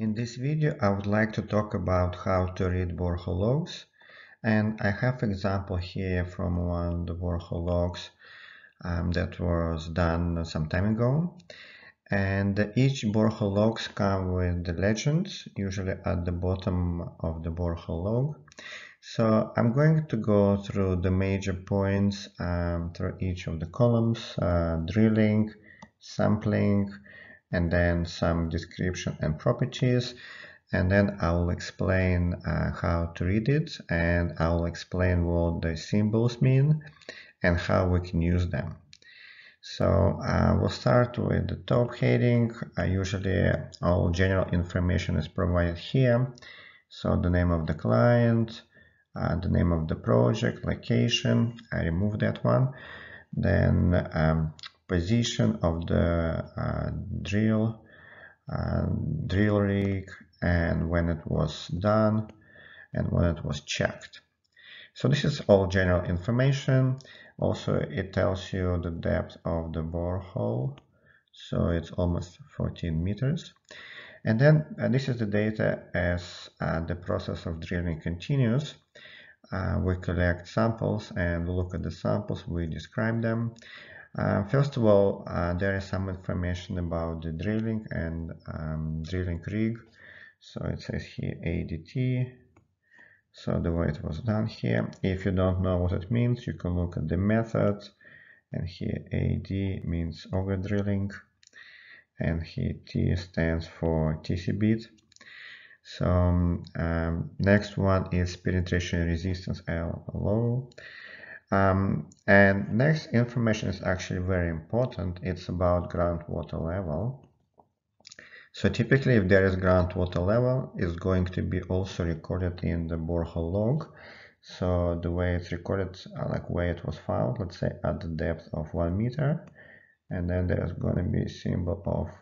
In this video, I would like to talk about how to read Borg-logs, and I have example here from one of the Borg-logs that was done some time ago. And each Borg-logs come with the legends, usually at the bottom of the Borg-log. So I'm going to go through the major points through each of the columns, drilling, sampling, and then some description and properties, and then I'll explain how to read it, and I'll explain what the symbols mean and how we can use them. So we'll start with the top heading. Usually all general information is provided here. So the name of the client, the name of the project, location, I removed that one. Then position of the drill rig, and when it was done and when it was checked. So this is all general information. Also, it tells you the depth of the borehole, so it's almost 14 meters. And then this is the data as the process of drilling continues. We collect samples and we look at the samples, we describe them. First of all, there is some information about the drilling and drilling rig. So it says here ADT, so the way it was done here. If you don't know what it means, you can look at the method, and here AD means auger drilling, and here T stands for TC-Bit. So next one is penetration resistance LLO. And next information is actually very important. It's about groundwater level. So typically, if there is groundwater level, it's going to be also recorded in the borehole log. So the way it's recorded, like way it was found, let's say at the depth of 1 meter, and then there's going to be a symbol of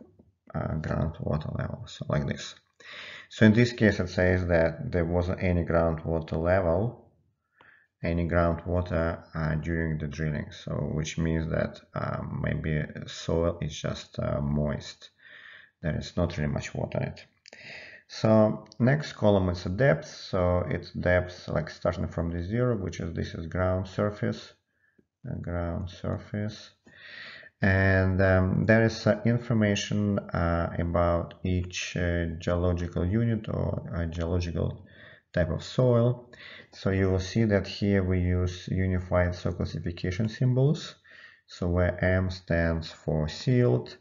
groundwater level, so like this. So in this case, it says that there wasn't any groundwater level, any groundwater during the drilling, so which means that maybe soil is just moist, there is not really much water in it. So next column is the depth, so it's depth like starting from the zero, which is this is ground surface, and there is information about each geological unit or geological type of soil. So you will see that here we use unified soil classification symbols, so where M stands for silt,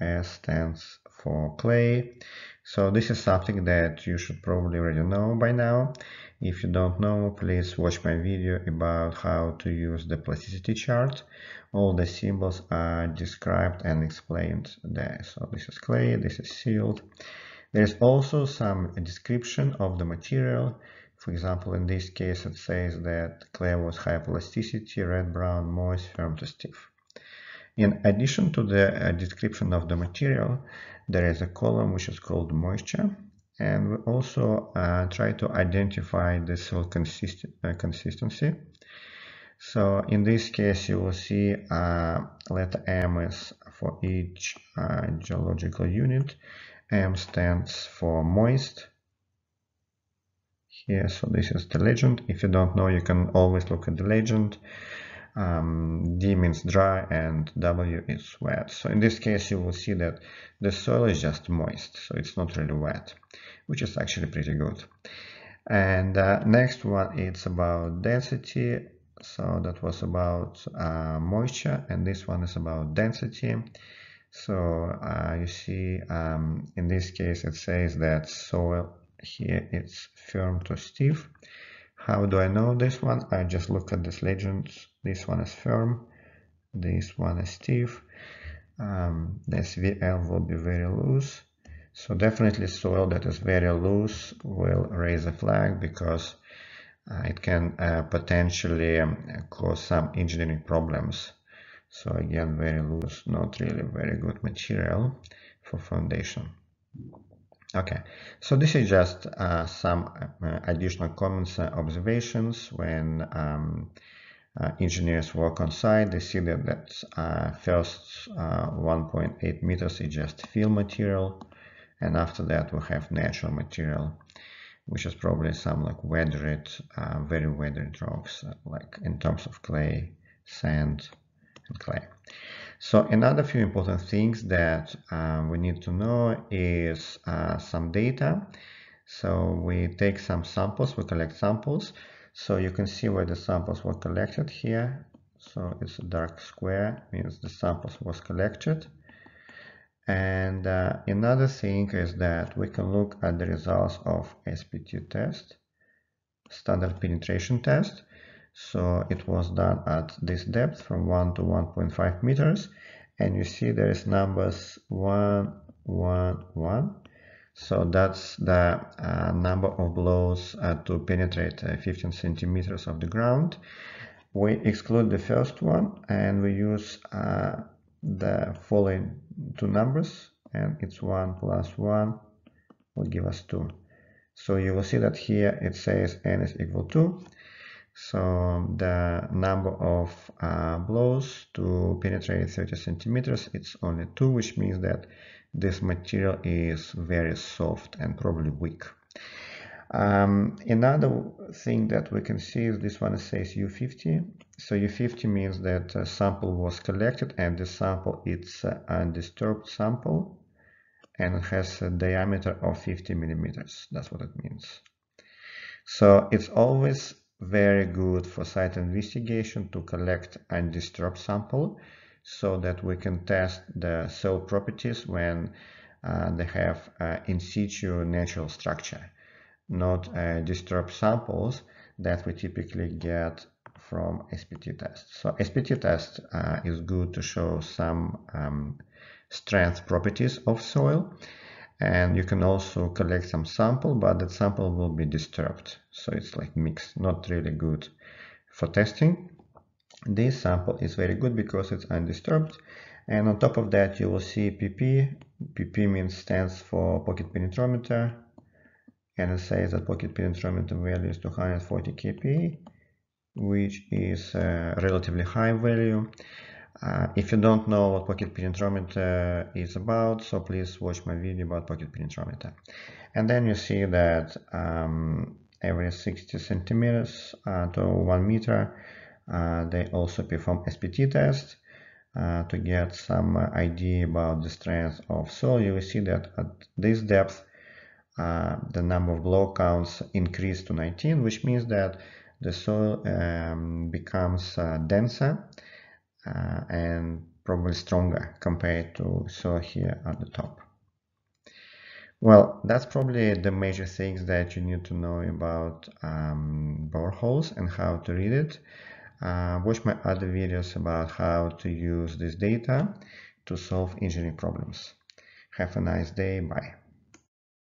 S stands for clay. So this is something that you should probably already know by now. If you don't know, please watch my video about how to use the plasticity chart. All the symbols are described and explained there. So this is clay, this is silt. There's also some description of the material. For example, in this case, it says that clay was high plasticity, red, brown, moist, firm to stiff. In addition to the description of the material, there is a column which is called moisture. And we also try to identify the soil consistency. So in this case, you will see letter M is for each geological unit. M stands for moist here, so this is the legend. If you don't know, you can always look at the legend. D means dry and W is wet. So in this case, you will see that the soil is just moist, so it's not really wet, which is actually pretty good. And next one, it's about density. So that was about moisture, and this one is about density. So you see in this case it says that soil here it's firm to stiff. How do I know this one? I just look at these legends. This one is firm, this one is stiff. This VL will be very loose. So definitely soil that is very loose will raise a flag, because it can potentially cause some engineering problems. So again, very loose, not really very good material for foundation. Okay, so this is just some additional comments and observations. When engineers work on site, they see that first 1.8 meters is just fill material, and after that we have natural material, which is probably some like weathered, very weathered rocks, like in terms of clay, sand and clay. So another few important things that we need to know is some data. So we take some samples, we collect samples. So you can see where the samples were collected here. So it's a dark square, means the samples was collected. And another thing is that we can look at the results of SPT test, standard penetration test. So it was done at this depth from 1 to 1.5 meters. And you see there is numbers 1, 1, 1. So that's the number of blows to penetrate 15 centimeters of the ground. We exclude the first one and we use the following two numbers, and it's 1 plus 1 will give us 2. So you will see that here it says n is equal to 2. So the number of blows to penetrate 30 centimeters, it's only 2, which means that this material is very soft and probably weak. Another thing that we can see is this one says U50. So U50 means that a sample was collected, and the sample it's an undisturbed sample and it has a diameter of 50 millimeters. That's what it means. So it's always very good for site investigation to collect undisturbed sample, so that we can test the soil properties when they have in situ natural structure, not disturbed samples that we typically get from SPT test. So SPT test is good to show some strength properties of soil, and you can also collect some sample, but that sample will be disturbed. So it's like mixed, not really good for testing. This sample is very good because it's undisturbed, and on top of that you will see pp. pp stands for pocket penetrometer, and it says that pocket penetrometer value is 240 kPa, which is a relatively high value. If you don't know what pocket penetrometer is about, so please watch my video about pocket penetrometer. And then you see that every 60 centimeters to 1 meter they also perform SPT test to get some idea about the strength of soil. You will see that at this depth the number of blow counts increased to 19, which means that the soil becomes denser and probably stronger compared to soil here at the top. Well, that's probably the major things that you need to know about boreholes and how to read it. Watch my other videos about how to use this data to solve engineering problems. Have a nice day. Bye.